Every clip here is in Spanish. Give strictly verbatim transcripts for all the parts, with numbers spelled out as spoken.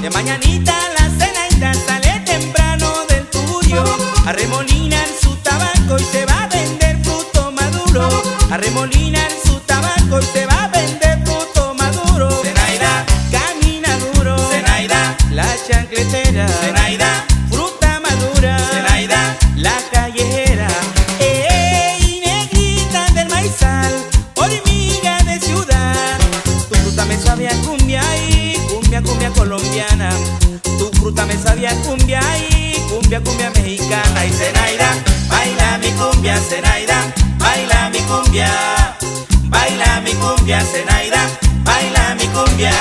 De mañanita la Zenaida sale temprano del tuyo, arremolinan su tabaco y se va a vender fruto maduro, arremolinan su tabaco y se va a vender fruto maduro. Zenaida, camina duro. Zenaida, la chancletera. Zenaida, fruta madura. Zenaida, la callejera. Ey, negrita del maizal, hormiga de ciudad, tu fruta me sabe a cumbia y cumbia, cumbia colombiana. Tu fruta me sabía cumbia y cumbia, cumbia mexicana. Y Zenaida, baila mi cumbia, Zenaida, baila mi cumbia, baila mi cumbia, Zenaida, baila mi cumbia.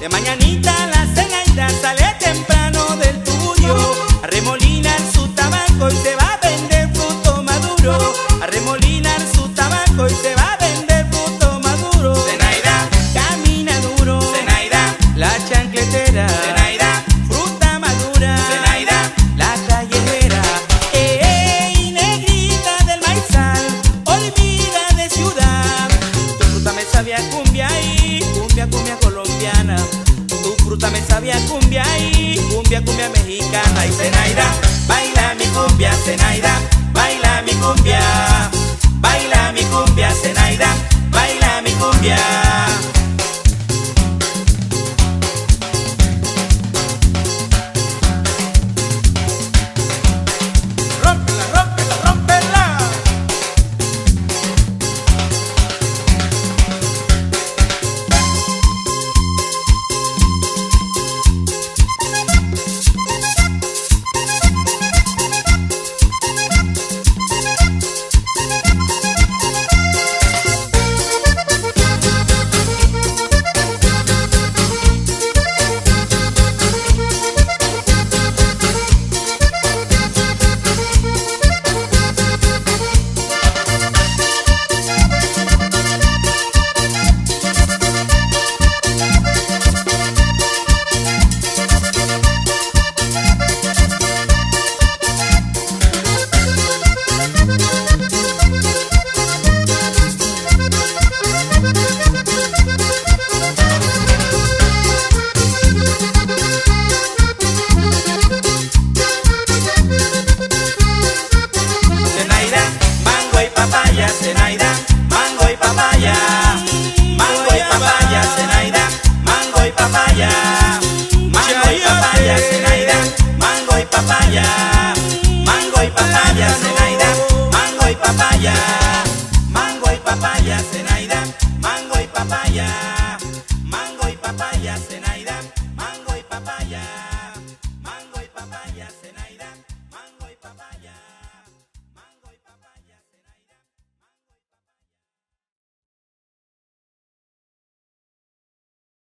De mañanita la Zenaida sale temprano del tuyo, arremolinan su tabaco y se va a vender fruto maduro, arremolinan su tabaco y se va a vender fruto maduro. Zenaida, camina duro. Zenaida, la chancletera. Zenaida, fruta madura. Zenaida, la callejera. Ey, negrita del maizal, hormiga de ciudad, tu fruta me sabía cumbia y cumbia, cumbia colombiana. Tu fruta me sabía cumbia y cumbia, cumbia mexicana. Y Zenaida, baila mi cumbia, Zenaida.